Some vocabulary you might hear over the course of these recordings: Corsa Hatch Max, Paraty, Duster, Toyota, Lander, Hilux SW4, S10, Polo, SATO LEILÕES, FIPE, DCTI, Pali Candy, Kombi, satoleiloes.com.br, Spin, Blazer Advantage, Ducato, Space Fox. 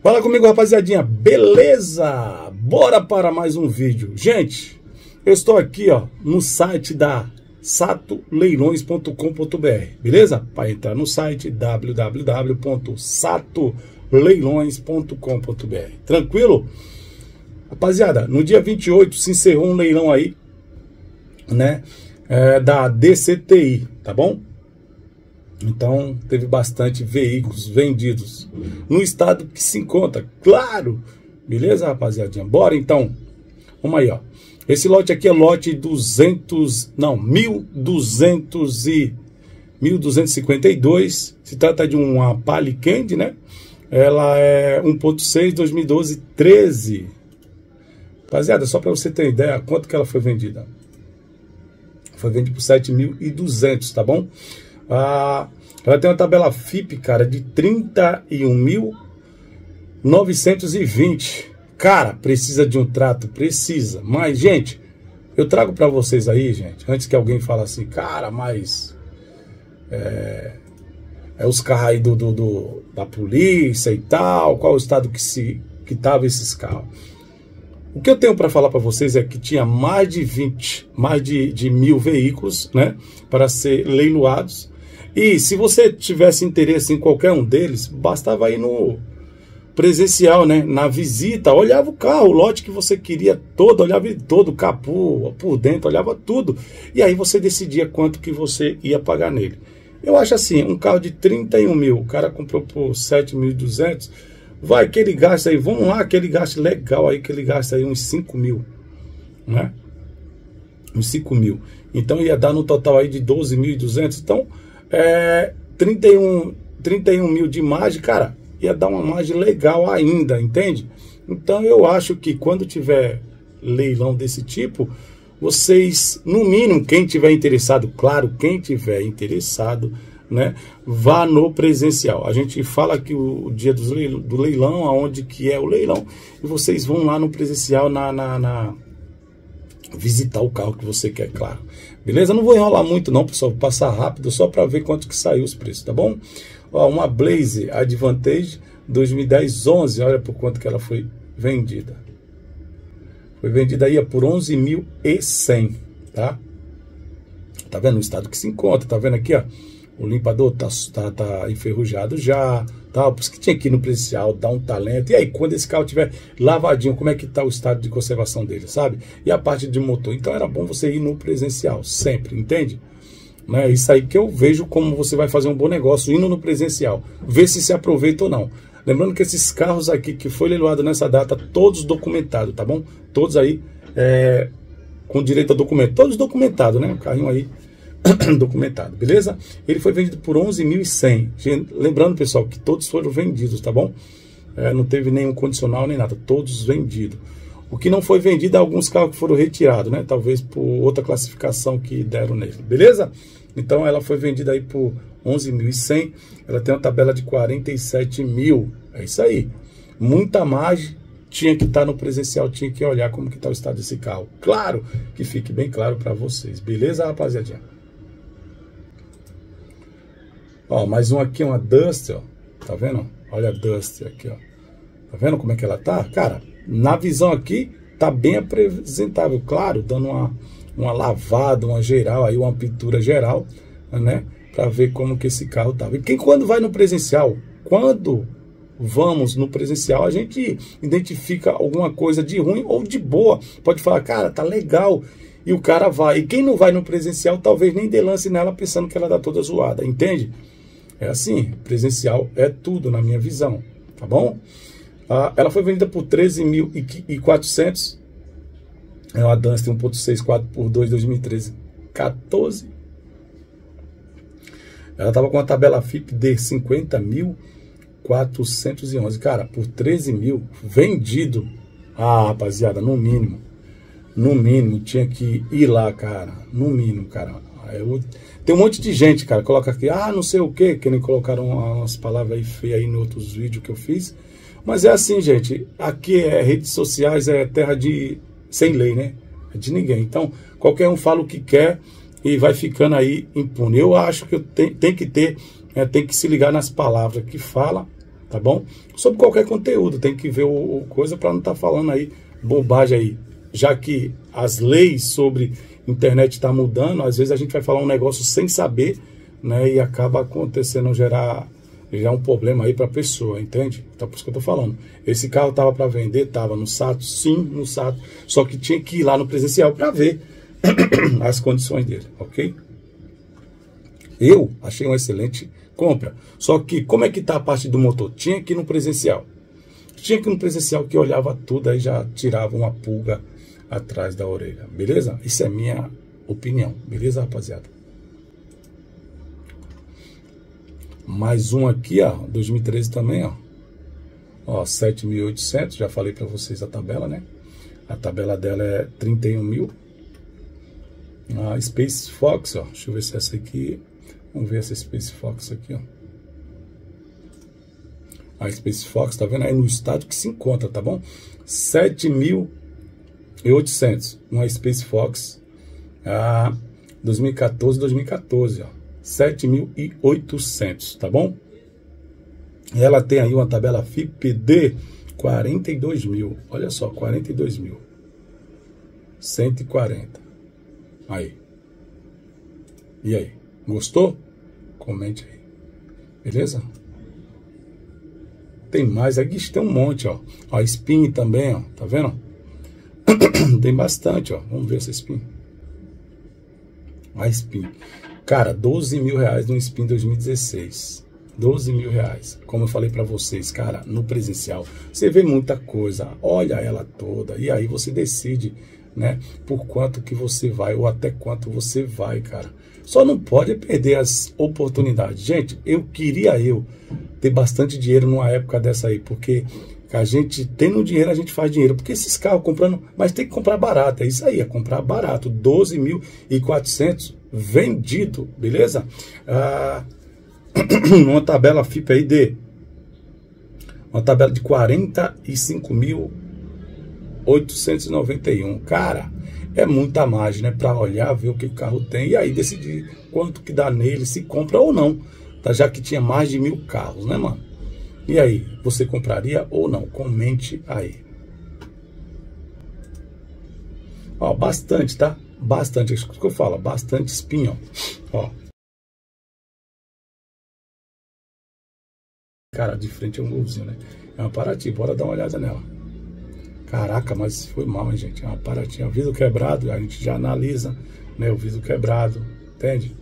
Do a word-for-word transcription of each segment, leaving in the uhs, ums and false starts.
Fala comigo, rapaziadinha, beleza? Bora para mais um vídeo. Gente, eu estou aqui, ó, no site da sato leilões ponto com ponto br, beleza? Para entrar no site w w w ponto sato leiloes ponto com ponto br, tranquilo? Rapaziada, no dia vinte e oito se encerrou um leilão aí, né, é, da D C T I, tá bom? Então, teve bastante veículos vendidos no estado que se encontra, claro! Beleza, rapaziadinha? Bora, então! Vamos aí, ó. Esse lote aqui é lote duzentos... Não, mil duzentos e... mil duzentos e cinquenta e dois. Se trata de uma Pali Candy, né? Ela é um ponto seis, dois mil e doze, treze. Rapaziada, só para você ter ideia, quanto que ela foi vendida? Foi vendida por sete mil e duzentos, tá bom? Ah, ela tem uma tabela F I P E, cara, de trinta e um mil novecentos e vinte. Cara, precisa de um trato, precisa. Mas, gente, eu trago pra vocês aí, gente, antes que alguém fale assim, cara, mas é, é os carros aí do, do, do, da polícia e tal, qual o estado que se que tava esses carros. O que eu tenho para falar para vocês é que tinha mais de vinte, mais de, de mil veículos, né, para ser leiloados. E se você tivesse interesse em qualquer um deles, bastava ir no presencial, né? Na visita, olhava o carro, o lote que você queria todo, olhava ele todo, o capô, por dentro, olhava tudo. E aí você decidia quanto que você ia pagar nele. Eu acho assim, um carro de trinta e um mil, o cara comprou por sete mil e duzentos, vai que ele gasta aí, vamos lá, que ele gaste legal aí, que ele gasta aí uns cinco mil, né? Uns cinco mil. Então ia dar no total aí de doze mil e duzentos, então... É, trinta e um mil de margem, cara, ia dar uma margem legal ainda, entende? Então eu acho que quando tiver leilão desse tipo, vocês, no mínimo, quem tiver interessado, claro, quem tiver interessado, né, vá no presencial. A gente fala que o, o dia dos leilão, do leilão, aonde que é o leilão, e vocês vão lá no presencial na... na, na visitar o carro que você quer, claro. Beleza? Não vou enrolar muito não, pessoal. Vou passar rápido só para ver quanto que saiu os preços, tá bom? Ó, uma Blazer Advantage dois mil e dez, onze. Olha por quanto que ela foi vendida. Foi vendida aí por onze mil e cem, tá? Tá vendo o estado que se encontra? Tá vendo aqui, ó? O limpador tá, tá, tá enferrujado já, tá? Por isso que tinha aqui no presencial, dá um talento. E aí, quando esse carro tiver lavadinho, como é que tá o estado de conservação dele, sabe? E a parte de motor. Então era bom você ir no presencial, sempre, entende? Né? Isso aí que eu vejo como você vai fazer um bom negócio, indo no presencial. Ver se se aproveita ou não. Lembrando que esses carros aqui que foi leiloado nessa data, todos documentados, tá bom? Todos aí, é, com direito a documento. Todos documentados, né? O carrinho aí documentado, beleza? Ele foi vendido por onze mil e cem. Lembrando, pessoal, que todos foram vendidos, tá bom? É, não teve nenhum condicional nem nada, todos vendidos. O que não foi vendido é alguns carros que foram retirados, né? Talvez por outra classificação que deram nele, beleza? Então ela foi vendida aí por onze mil e cem. Ela tem uma tabela de quarenta e sete mil. É isso aí. Muita margem. Tinha que estar no presencial, tinha que olhar como que está o estado desse carro. Claro que fique bem claro para vocês, beleza, rapaziadinha? Ó, mais um aqui, uma Duster, ó. Tá vendo? Olha a Duster aqui, ó. Tá vendo como é que ela tá? Cara, na visão aqui, tá bem apresentável, claro, dando uma, uma lavada, uma geral, aí uma pintura geral, né? Pra ver como que esse carro tava. E quem quando vai no presencial, quando vamos no presencial, a gente identifica alguma coisa de ruim ou de boa. Pode falar, cara, tá legal. E o cara vai. E quem não vai no presencial, talvez nem dê lance nela pensando que ela dá toda zoada, entende? É assim, presencial é tudo na minha visão, tá bom? Ah, ela foi vendida por treze mil e quatrocentos, é uma Duster um ponto seis, quatro por dois, dois mil e treze, quatorze. Ela tava com a tabela F I P E de cinquenta mil quatrocentos e onze, cara, por treze mil, vendido. Ah, rapaziada, no mínimo, no mínimo, tinha que ir lá, cara, no mínimo, cara. Eu, tem um monte de gente, cara, coloca aqui, ah, não sei o que, que nem colocaram umas palavras aí feias aí em outros vídeos que eu fiz, mas é assim, gente, aqui é redes sociais, é terra de, sem lei, né, é de ninguém, então, qualquer um fala o que quer e vai ficando aí impune. Eu acho que eu te, tem que ter, é, tem que se ligar nas palavras que fala tá bom? Sobre qualquer conteúdo, tem que ver o, o coisa para não estar tá falando aí bobagem aí, já que as leis sobre internet estão tá mudando, às vezes a gente vai falar um negócio sem saber, né, e acaba acontecendo gerar, gerar um problema aí para a pessoa, entende? Então por isso que eu tô falando, esse carro tava para vender, tava no SATO, sim, no SATO, só que tinha que ir lá no presencial para ver as condições dele, ok? Eu achei uma excelente compra, só que como é que tá a parte do motor? Tinha que ir no presencial, tinha que ir no presencial que olhava tudo, aí já tirava uma pulga atrás da orelha, beleza? Isso é minha opinião, beleza, rapaziada? Mais um aqui, ó, dois mil e treze também, ó, ó sete mil e oitocentos, já falei para vocês a tabela, né? A tabela dela é trinta e um mil, a Space Fox, ó, deixa eu ver se essa aqui... Vamos ver essa Space Fox aqui, ó. A Space Fox, tá vendo? Aí no estado que se encontra, tá bom? sete mil e oitocentos. Uma Space Fox ah, dois mil e quatorze, dois mil e quatorze, ó. sete mil e oitocentos, tá bom? Ela tem aí uma tabela FIPE de quarenta e dois mil. Olha só, quarenta e dois mil. cento e quarenta. Aí. E aí? Gostou? Comente aí. Beleza? Tem mais. Aqui tem um monte, ó. Ó, Spin também, ó. Tá vendo? Tem bastante, ó. Vamos ver essa Spin. A Spin. Cara, doze mil reais no Spin dois mil e dezesseis. doze mil reais. Como eu falei pra vocês, cara, no presencial, você vê muita coisa. Olha ela toda. E aí você decide, né? Por quanto que você vai ou até quanto você vai, cara. Só não pode perder as oportunidades. Gente, eu queria eu ter bastante dinheiro numa época dessa aí, porque a gente tendo dinheiro, a gente faz dinheiro. Porque esses carros comprando, mas tem que comprar barato, é isso aí, é comprar barato. doze mil e quatrocentos vendido, beleza? Ah, uma tabela FIPE aí de... Uma tabela de quarenta e cinco mil oitocentos e noventa e um, cara... É muita margem, né? Para olhar, ver o que o carro tem e aí decidir quanto que dá nele, se compra ou não, tá? Já que tinha mais de mil carros, né, mano? E aí, você compraria ou não? Comente aí. Ó, bastante, tá? Bastante, é isso que eu falo, bastante espinho, ó. Cara, de frente é um golzinho, né? É uma Paraty, bora dar uma olhada nela. Caraca, mas foi mal, hein, gente? É uma Paraty, o vidro quebrado, a gente já analisa, né, o vidro quebrado, entende?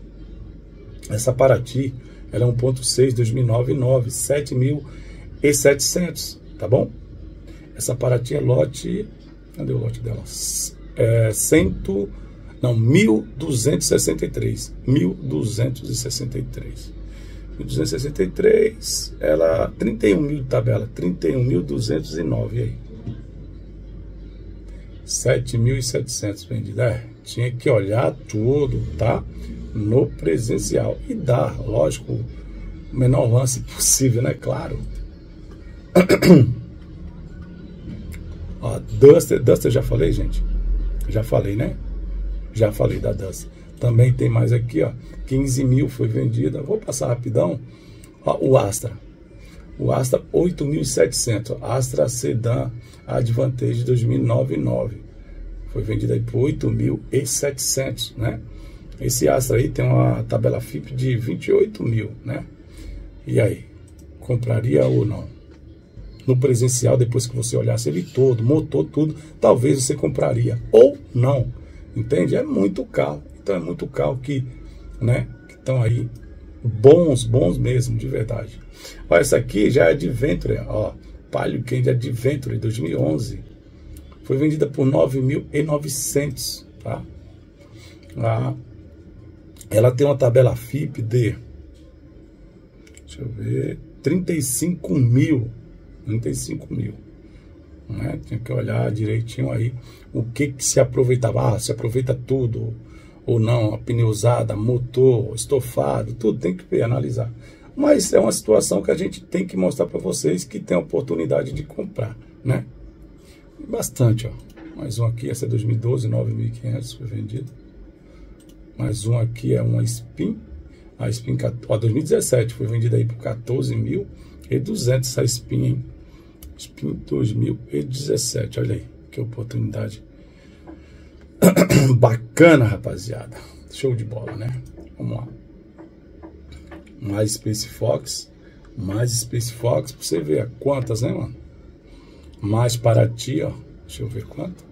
Essa Paraty, ela é um ponto seis, dois mil e nove, nove, sete mil e setecentos, tá bom? Essa Paraty é lote, cadê o lote dela? É cem, não, mil duzentos e sessenta e três, mil duzentos e sessenta e três. mil duzentos e sessenta e três, ela, trinta e um mil de tabela, trinta e um mil duzentos e nove, e aí? sete mil e setecentos vendidos. É, tinha que olhar tudo, tá? No presencial. E dá, lógico, o menor lance possível, né? Claro. Ó, Duster, Duster já falei, gente? Já falei, né? Já falei da Duster. Também tem mais aqui, ó. quinze mil foi vendida. Vou passar rapidão. Ó, o Astra. O Astra oito mil e setecentos, Astra Sedan Advantage dois mil e nove, nove, foi vendido aí por oito mil e setecentos, né? Esse Astra aí tem uma tabela FIPE de vinte e oito mil, né? E aí, compraria ou não? No presencial, depois que você olhasse ele todo, motor, tudo, talvez você compraria ou não, entende? É muito carro, então é muito carro que, né, que estão aí bons, bons mesmo, de verdade. Olha, essa aqui já é Adventure, ó, Pali Candy Adventure dois mil e onze, foi vendida por nove mil e novecentos, tá? Ah, ela tem uma tabela FIPE de, deixa eu ver, trinta e cinco mil, trinta e cinco mil, né? Tinha que olhar direitinho aí o que que se aproveitava, ah, se aproveita tudo ou não, a pneu usada, motor, estofado, tudo tem que ver, analisar. Mas é uma situação que a gente tem que mostrar para vocês que tem a oportunidade de comprar, né? Bastante, ó. Mais um aqui, essa é dois mil e doze, nove mil e quinhentos foi vendido. Mais um aqui é uma Spin. A Spin, ó, dois mil e dezessete foi vendida aí por quatorze mil. E duzentos essa Spin, hein? Spin dois mil e dezessete, olha aí, que oportunidade bacana, rapaziada. Show de bola, né? Vamos lá. Mais Space Fox, mais Space Fox, pra você ver quantas, né, mano? Mais Paraty, ó, deixa eu ver quanto.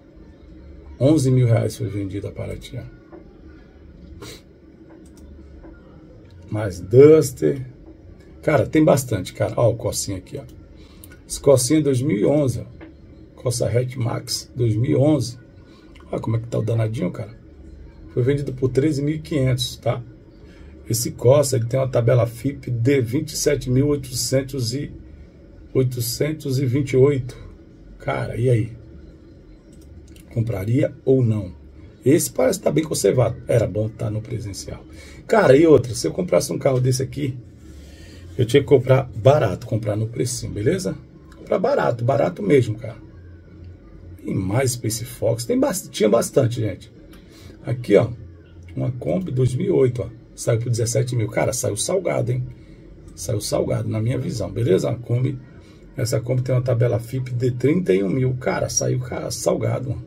onze mil reais foi vendida a Paraty, ó. Mais Duster. Cara, tem bastante, cara. Ó, o Corsinha aqui, ó. Esse Corsinha dois mil e onze, ó. Corsa Hatch Max dois mil e onze. Olha como é que tá o danadinho, cara. Foi vendido por treze mil e quinhentos, tá? Esse Corsa, ele tem uma tabela FIPE de vinte e sete mil oitocentos e vinte e oito. Cara, e aí? Compraria ou não? Esse parece que tá bem conservado. Era bom estar no presencial. Cara, e outra, se eu comprasse um carro desse aqui, eu tinha que comprar barato, comprar no precinho, beleza? Comprar barato, barato mesmo, cara. E mais Space Fox, tem bastante, tinha bastante, gente. Aqui, ó, uma Kombi dois mil e oito, ó. Saiu por dezessete mil, cara, saiu salgado, hein? Saiu salgado, na minha visão, beleza? A Kombi, essa Kombi tem uma tabela FIPE de trinta e um mil, cara, saiu cara, salgado, mano.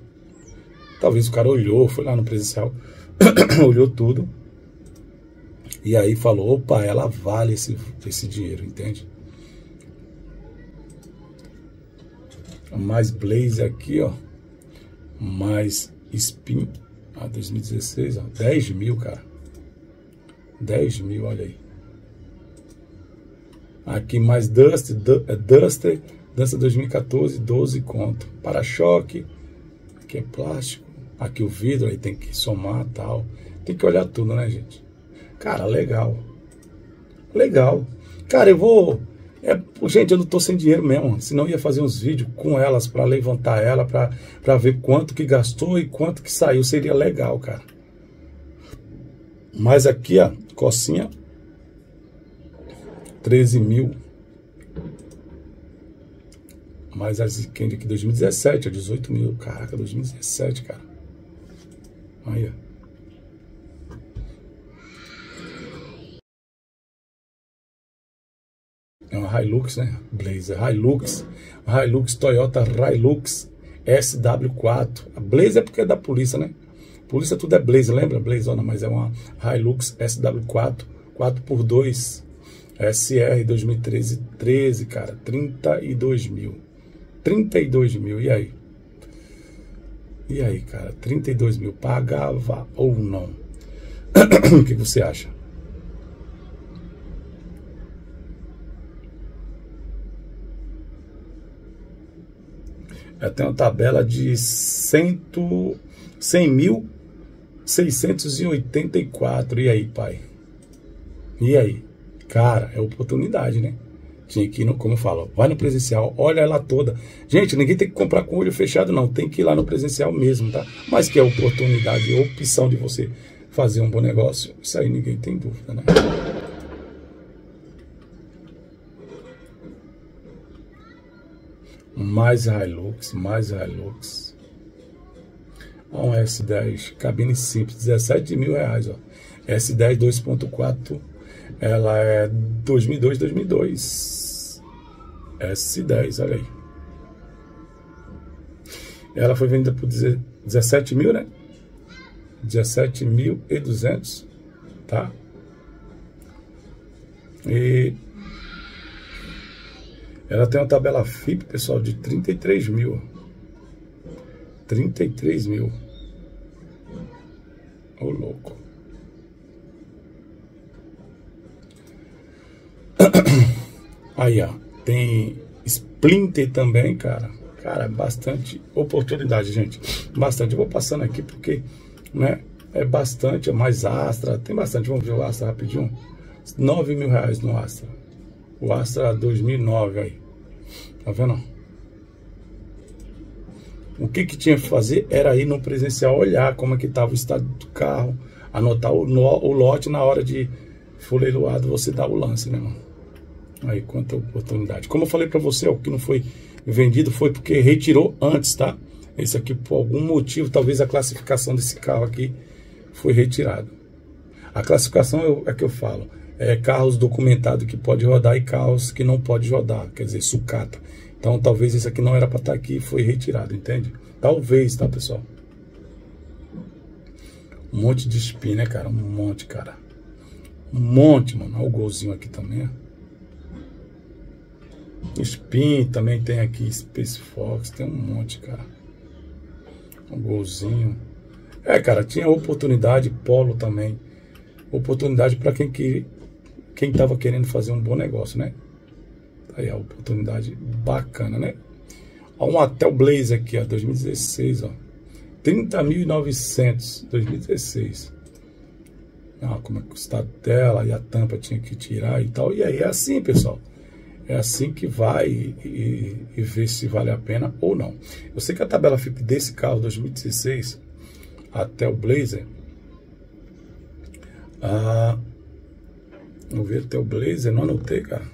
Talvez o cara olhou, foi lá no presencial, olhou tudo, e aí falou, opa, ela vale esse, esse dinheiro, entende? Mais Blazer aqui, ó, mais Spin, a dois mil e dezesseis, ó, dez mil, cara, dez mil, olha aí. Aqui mais Duster, Duster, Duster dois mil e quatorze, doze conto, para-choque, aqui é plástico, aqui o vidro, aí tem que somar, tal, tem que olhar tudo, né, gente? Cara, legal, legal, cara, eu vou, é, gente, eu não tô sem dinheiro mesmo, senão eu ia fazer uns vídeos com elas, para levantar ela, para para ver quanto que gastou e quanto que saiu, seria legal, cara. Mas aqui, ó, Corsinha, treze mil, mais as Candy aqui, dois mil e dezessete, ó, dezoito mil, caraca, dois mil e dezessete, cara, aí, ó. É uma Hilux, né? Blazer Hilux, Hilux Toyota Hilux S W quatro. A Blazer é porque é da polícia, né? Polícia tudo é Blazer, lembra? Blazona, mas é uma Hilux S W quatro, quatro por dois, S R dois mil e treze, treze, cara, trinta e dois mil. trinta e dois mil, e aí? E aí, cara, trinta e dois mil, pagava ou não? O que você acha? Eu tenho uma tabela de cem mil seiscentos e oitenta e quatro. E aí, pai? E aí? Cara, é oportunidade, né? Tinha que ir, no, como eu falo, vai no presencial, olha ela toda. Gente, ninguém tem que comprar com o olho fechado, não. Tem que ir lá no presencial mesmo, tá? Mas que é oportunidade, é opção de você fazer um bom negócio. Isso aí ninguém tem dúvida, né? Mais Hilux, mais Hilux. Um S dez, cabine simples, dezessete mil reais, ó. S dez dois ponto quatro, ela é dois mil e dois, dois mil e dois. S dez, olha aí. Ela foi vendida por dezessete mil, né? dezessete mil e duzentos, tá? E... ela tem uma tabela FIPE, pessoal, de trinta e três mil. trinta e três mil. Ô, louco. Aí, ó. Tem Splinter também, cara. Cara, bastante oportunidade, gente. Bastante. Eu vou passando aqui porque, né, é bastante. É mais Astra. Tem bastante. Vamos ver o Astra rapidinho. nove mil reais no Astra. O Astra dois mil e nove aí, tá vendo? O que que tinha que fazer era ir no presencial olhar como é que tava o estado do carro, anotar o, no, o lote na hora de for leiloado, você dá o lance, né, mano? Aí, quanta oportunidade. Como eu falei pra você, o que não foi vendido foi porque retirou antes, tá? Esse aqui, por algum motivo, talvez a classificação desse carro aqui foi retirado. A classificação é o que eu falo. é, carros documentados que pode rodar e carros que não pode rodar, quer dizer, sucata. Então talvez isso aqui não era para estar aqui e foi retirado, entende? Talvez, tá, pessoal? Um monte de spin, né, cara? Um monte, cara. Um monte, mano. Olha o golzinho aqui também, ó. Spin também tem aqui, Space Fox, tem um monte, cara. Um golzinho. É, cara, tinha oportunidade, Polo também. Oportunidade para quem que quem tava querendo fazer um bom negócio, né? Aí a oportunidade bacana, né? Ó, um até o Blazer aqui, ó, dois mil e dezesseis, ó. trinta mil e novecentos, dois mil e dezesseis. Ah, como é que custa a tela e a tampa tinha que tirar e tal. E aí é assim, pessoal. É assim que vai e, e ver se vale a pena ou não. Eu sei que a tabela F I P E desse carro dois mil e dezesseis até o Blazer, ah, não vi até o Blazer, não anotei, cara.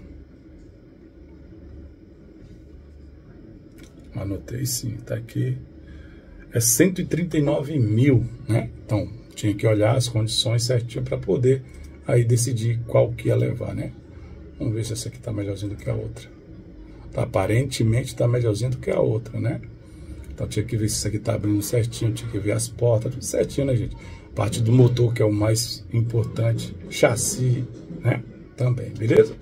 Anotei sim, tá aqui. É cento e trinta e nove mil, né? Então, tinha que olhar as condições certinho para poder aí decidir qual que ia levar, né? Vamos ver se essa aqui tá melhorzinha do que a outra. Tá, aparentemente tá melhorzinha do que a outra, né? Então tinha que ver se isso aqui tá abrindo certinho, tinha que ver as portas, tudo certinho, né, gente? Parte do motor, que é o mais importante, chassi, né? Também, beleza?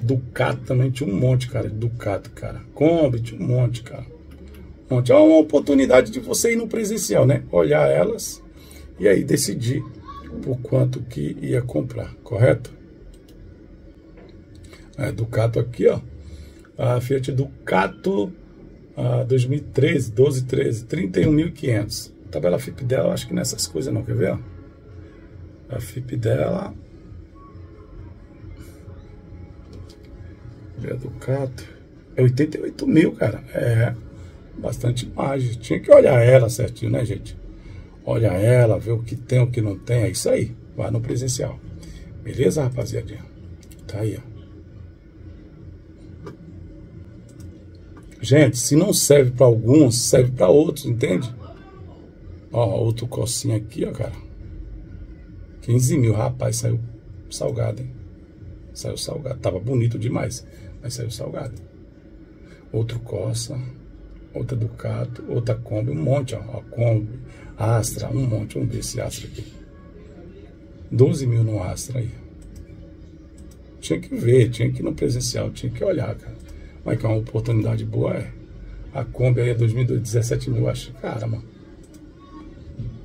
Ducato também tinha um monte, cara, de Ducato, cara. Kombi tinha um monte, cara. Um monte. É uma oportunidade de você ir no presencial, né? Olhar elas e aí decidir por quanto que ia comprar, correto? É, Ducato aqui, ó. A Fiat Ducato a dois mil e treze, doze, treze, trinta e um mil e quinhentos. A tabela F I P E dela, acho que nessas coisas não, quer ver, ó? A F I P E dela... É Ducato. É oitenta e oito mil, cara. É bastante imagem. Tinha que olhar ela certinho, né, gente? Olha ela, ver o que tem, o que não tem. É isso aí. Vai no presencial. Beleza, rapaziadinha? Tá aí, ó. Gente, se não serve pra alguns, serve pra outros, entende? Ó, outro cocinho aqui, ó, cara. quinze mil, rapaz. Saiu salgado, hein? Saiu salgado. Tava bonito demais. Mas saiu salgado. Outro Corsa, outra Ducato, outra Kombi, um monte, ó, ó Kombi, Astra, um monte. Vamos ver esse Astra aqui. doze mil no Astra aí. Tinha que ver, tinha que ir no presencial, tinha que olhar, cara. Mas que é uma oportunidade boa, é. A Kombi aí é dois mil e dezessete mil, acho. Cara, mano.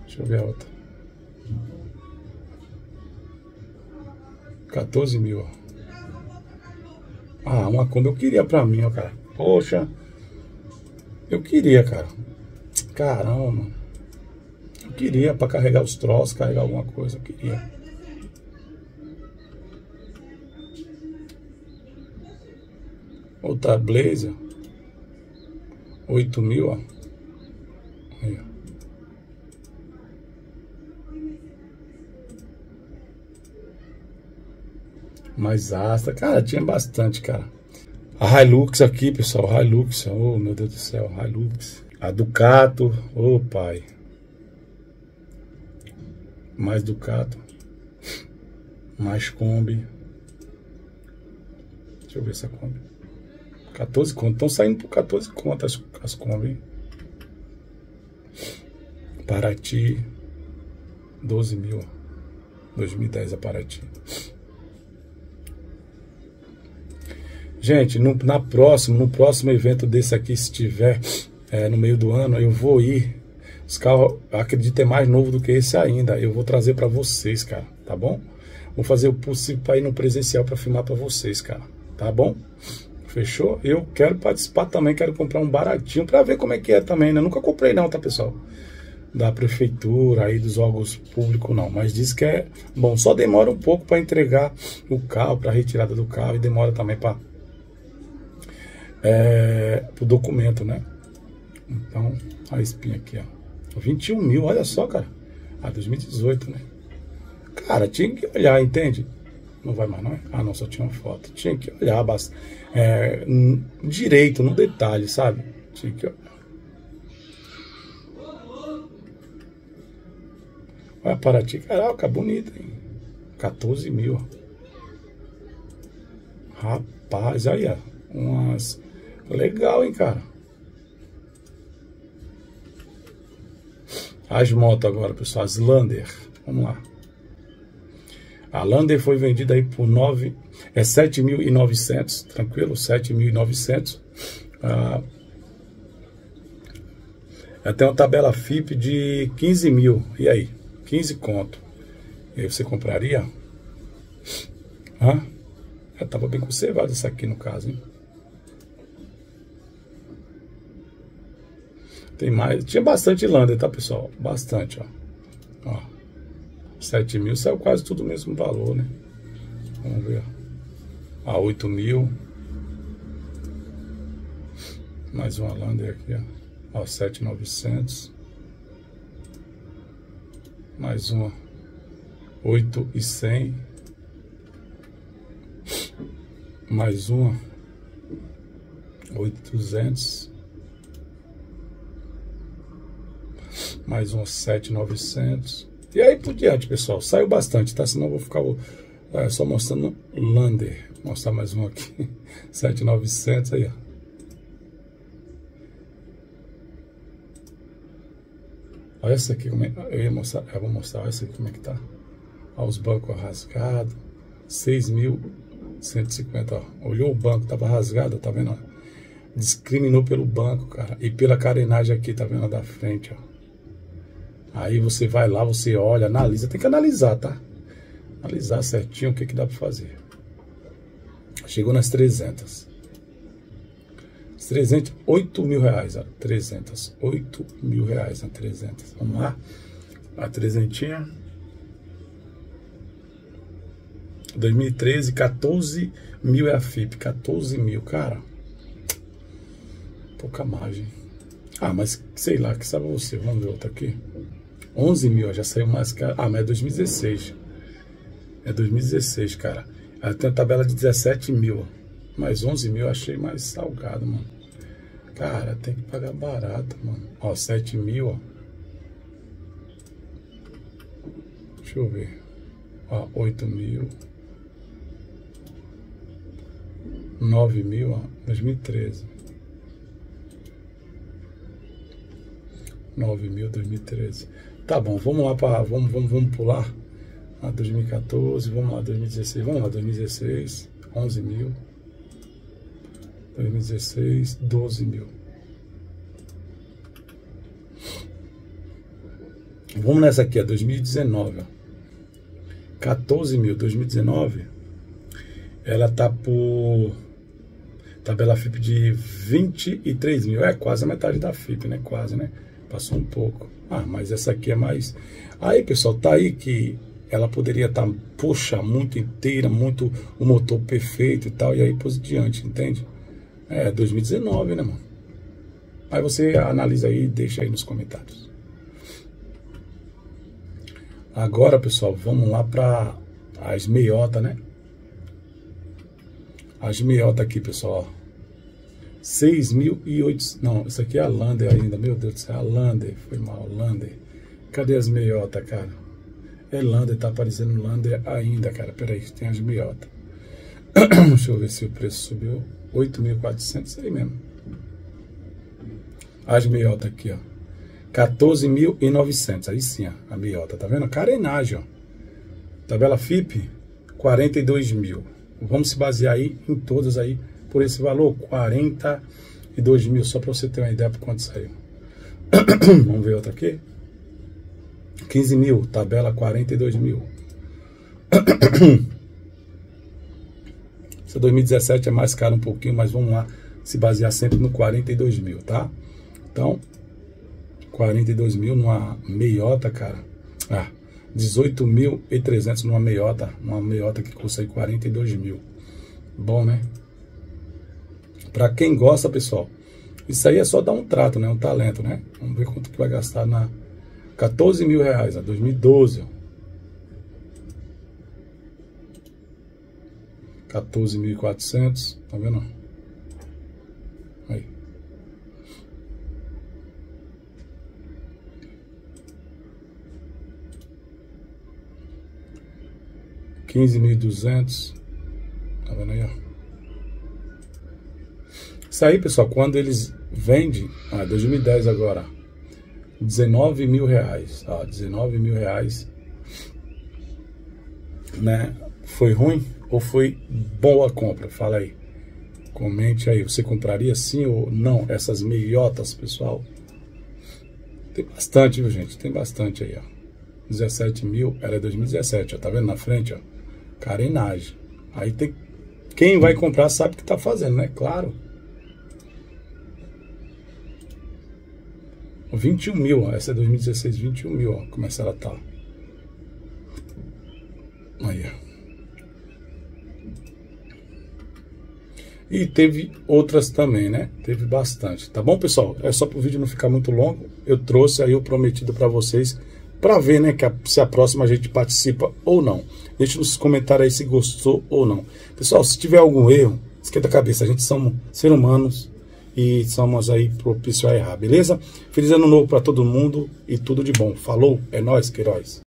Deixa eu ver a outra. quatorze mil, ó. Ah, uma Kombi eu queria pra mim, ó, cara. Poxa. Eu queria, cara. Caramba, mano. Eu queria pra carregar os troços, carregar alguma coisa. Eu queria. Outra Blazer. oito mil, ó. Aí, ó. Mais Astra, cara, tinha bastante, cara. A Hilux aqui, pessoal, Hilux, oh meu Deus do céu, Hilux. A Ducato, oh pai. Mais Ducato. Mais Kombi. Deixa eu ver essa Kombi. quatorze conto, estão saindo por quatorze conto as, as Kombi. Paraty, doze mil, dois mil e dez a Paraty. Gente, no, na próxima, no próximo evento desse aqui, se tiver é, no meio do ano, eu vou ir. Os carros, acredito, é mais novo do que esse ainda. Eu vou trazer pra vocês, cara, tá bom? Vou fazer o possível pra ir no presencial pra filmar pra vocês, cara, tá bom? Fechou? Eu quero participar também, quero comprar um baratinho pra ver como é que é também, né? Eu nunca comprei não, tá, pessoal? Da prefeitura, aí dos órgãos públicos não, mas diz que é... Bom, só demora um pouco pra entregar o carro, pra retirada do carro, e demora também pra... É, o documento, né? Então, a espinha aqui, ó. vinte e um mil, olha só, cara. Ah, dois mil e dezoito, né? Cara, tinha que olhar, entende? Não vai mais, não é? Ah, não, só tinha uma foto. Tinha que olhar bast... é, direito, no detalhe, sabe? Tinha que olhar. Olha a Paraty, caraca, bonita, hein? quatorze mil. Rapaz, aí, ó. Umas... Legal, hein, cara? As motos agora, pessoal. As Lander. Vamos lá. A Lander foi vendida aí por nove... É sete mil e novecentos, tranquilo? sete mil e novecentos. Ah, eu tenho uma tabela F I P E de quinze mil. E aí? quinze conto. E aí você compraria? Hã? Já tava bem conservado essa aqui no caso, hein? Tem mais. Tinha bastante Lander, tá, pessoal? Bastante, ó. Ó. sete mil saiu quase tudo o mesmo valor, né? Vamos ver, ó. A oito mil. Mais uma Lander aqui, ó. Ó, sete mil e novecentos. Mais uma. oito mil e cem. Mais uma. oito mil e duzentos. Mais um sete mil e novecentos. E aí por diante, pessoal. Saiu bastante, tá? Senão eu vou ficar é, só mostrando Lander. Vou mostrar mais um aqui. sete mil e novecentos aí, ó. Olha essa aqui, como é, eu ia mostrar, eu vou mostrar, olha essa aqui como é que tá. Olha os bancos rasgados, seis mil cento e cinquenta, ó. Olhou o banco, tava rasgado, tá vendo? Ó? Discriminou pelo banco, cara, e pela carenagem aqui, tá vendo? Da frente, ó. Aí você vai lá, você olha, analisa, tem que analisar, tá? Analisar certinho o que que dá pra fazer. Chegou nas trezentas. As trezentas, oito mil reais, ó. trezentas, oito mil reais, na trezentas. Vamos lá. A trezentinha. dois mil e treze, quatorze mil é a F I P E, quatorze mil, cara. Pouca margem. Ah, mas sei lá, que sabe você. Vamos ver outra aqui. onze mil, já saiu mais caro. Ah, mas é dois mil e dezesseis. É dois mil e dezesseis, cara. Ela tem a tabela de dezessete mil. Mas onze mil eu achei mais salgado, mano. Cara, tem que pagar barato, mano. Ó, sete mil, ó. Deixa eu ver. Ó, oito mil. nove mil, ó. dois mil e treze. nove mil, dois mil e treze. Tá bom, vamos lá para vamos, vamos, vamos pular a dois mil e quatorze, vamos lá dois mil e dezesseis, vamos lá dois mil e dezesseis, onze mil, dois mil e dezesseis, doze mil. Vamos nessa aqui, a dois mil e dezenove, ó. quatorze mil, dois mil e dezenove. Ela tá por tabela F I P E de vinte e três mil, é quase a metade da F I P E, né? Quase, né? Passou um pouco. Ah, mas essa aqui é mais... Aí, pessoal, tá aí que ela poderia estar, tá, poxa, muito inteira, muito... O motor perfeito e tal, e aí por diante, entende? É, dois mil e dezenove, né, mano? Aí você analisa aí e deixa aí nos comentários. Agora, pessoal, vamos lá pra as meiota, né? As meiota aqui, pessoal, ó. seis mil e oitocentos. Não, isso aqui é a Lander ainda. Meu Deus do céu, a Lander. Foi mal, Lander. Cadê as meiota, cara? É Lander, tá aparecendo Lander ainda, cara. Peraí, tem as meiota. Deixa eu ver se o preço subiu. oito mil e quatrocentos, aí mesmo. As meiota aqui, ó. quatorze mil e novecentos. Aí sim, ó. A meiota, tá vendo? A carenagem, ó. Tabela F I P E, quarenta e dois mil. Vamos se basear aí em todas aí. Por esse valor, quarenta e dois mil, só para você ter uma ideia por quanto saiu. Vamos ver outra aqui. quinze mil, tabela quarenta e dois mil. Essa dois mil e dezessete é mais caro um pouquinho, mas vamos lá se basear sempre no quarenta e dois mil, tá? Então, quarenta e dois mil numa meiota, cara. Ah, dezoito mil e trezentos numa meiota. Uma meiota que custa aí quarenta e dois mil. Bom, né? Pra quem gosta, pessoal, isso aí é só dar um trato, né? Um talento, né? Vamos ver quanto que vai gastar na... quatorze mil reais, né? dois mil e doze, ó. quatorze mil e quatrocentos, tá vendo? Aí. quinze mil e duzentos. Tá vendo aí, ó? Isso aí, pessoal, quando eles vendem, ah, dois mil e dez agora, dezenove mil reais, ó, dezenove mil reais, né? Foi ruim ou foi boa a compra? Fala aí, comente aí, você compraria sim ou não essas meiotas, pessoal? Tem bastante, viu, gente? Tem bastante aí, ó. dezessete mil, era dois mil e dezessete, ó, tá vendo na frente, ó, carenagem. Aí tem, quem vai comprar sabe o que tá fazendo, né? Claro. Vinte e um mil, ó, essa é dois mil e dezesseis, vinte e um mil, ó, começaram a tá aí, ó. E teve outras também, né? Teve bastante, tá bom, pessoal? É só pro vídeo não ficar muito longo, eu trouxe aí o prometido para vocês, para ver, né, que a, se a próxima a gente participa ou não. Deixa nos comentários aí se gostou ou não. Pessoal, se tiver algum erro, esquenta a cabeça. A gente somos seres humanos e somos aí propícios a errar, beleza? Feliz ano novo para todo mundo e tudo de bom. Falou, é nóis, Queiroz.